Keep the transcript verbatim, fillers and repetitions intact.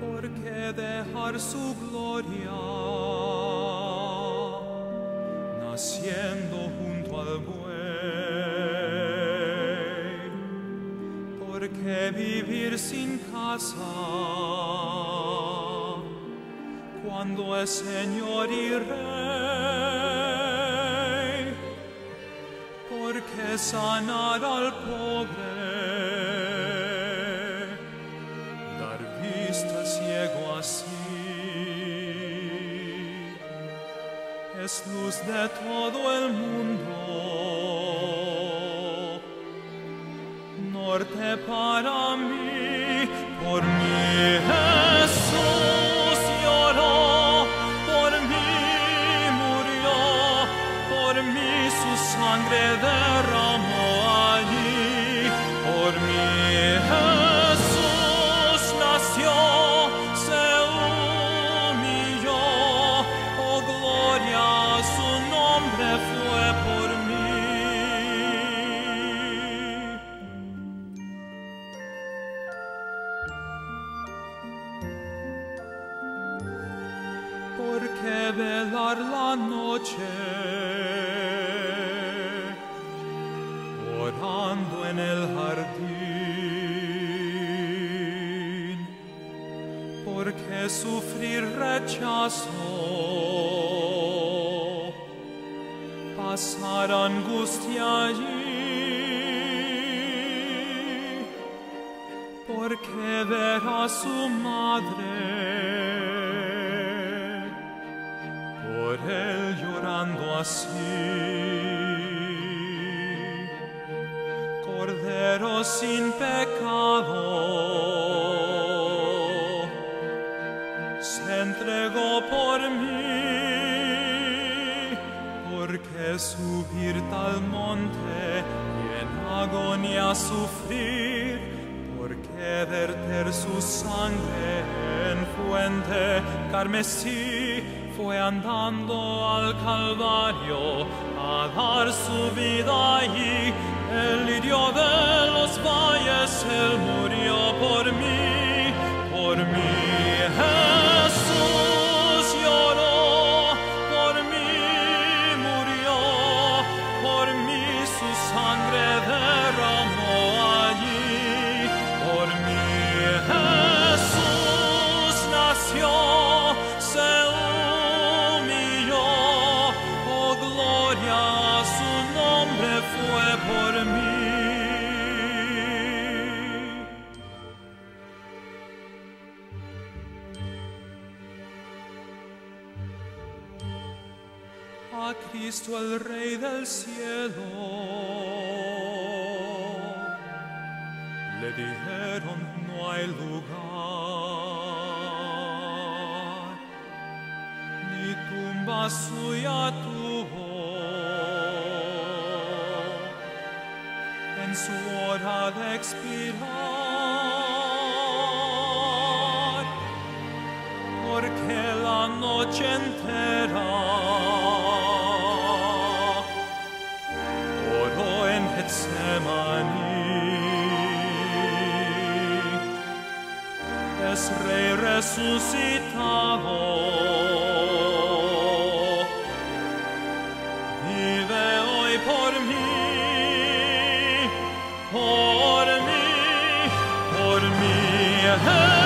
Porque dejar su gloria, naciendo junto al buey. Porque vivir sin casa, cuando es Señor y Rey. Porque sanar al pobre, ciego así, es luz de todo el mundo, norte para mí, por mí Jesús lloró, por mí murió, por mí su sangre derramó allí, por mí Jesús nació. Porque velar la noche, orando en el jardín. Porque sufrir rechazo, pasar angustia allí. Porque ver a su madre, por él llorando así, Cordero sin pecado, se entregó por mí. Porque subir tal monte y en agonía sufrir, porque verter su sangre en fuente carmesí, fue andando al Calvario a dar su vida allí. El lirio de los valles, él murió por mí, por mí. Jesús lloró, por mí murió, por mí su sangre derramó allí, por mí Jesús nació, se fue por mí. A Cristo el Rey del cielo le dijeron: no hay lugar, ni tumba suya tuvo. En su hora de expirar, porque la noche entera oró en Getsemaní. Es Rey resucitado, vive hoy por mí. Por mí, por mí.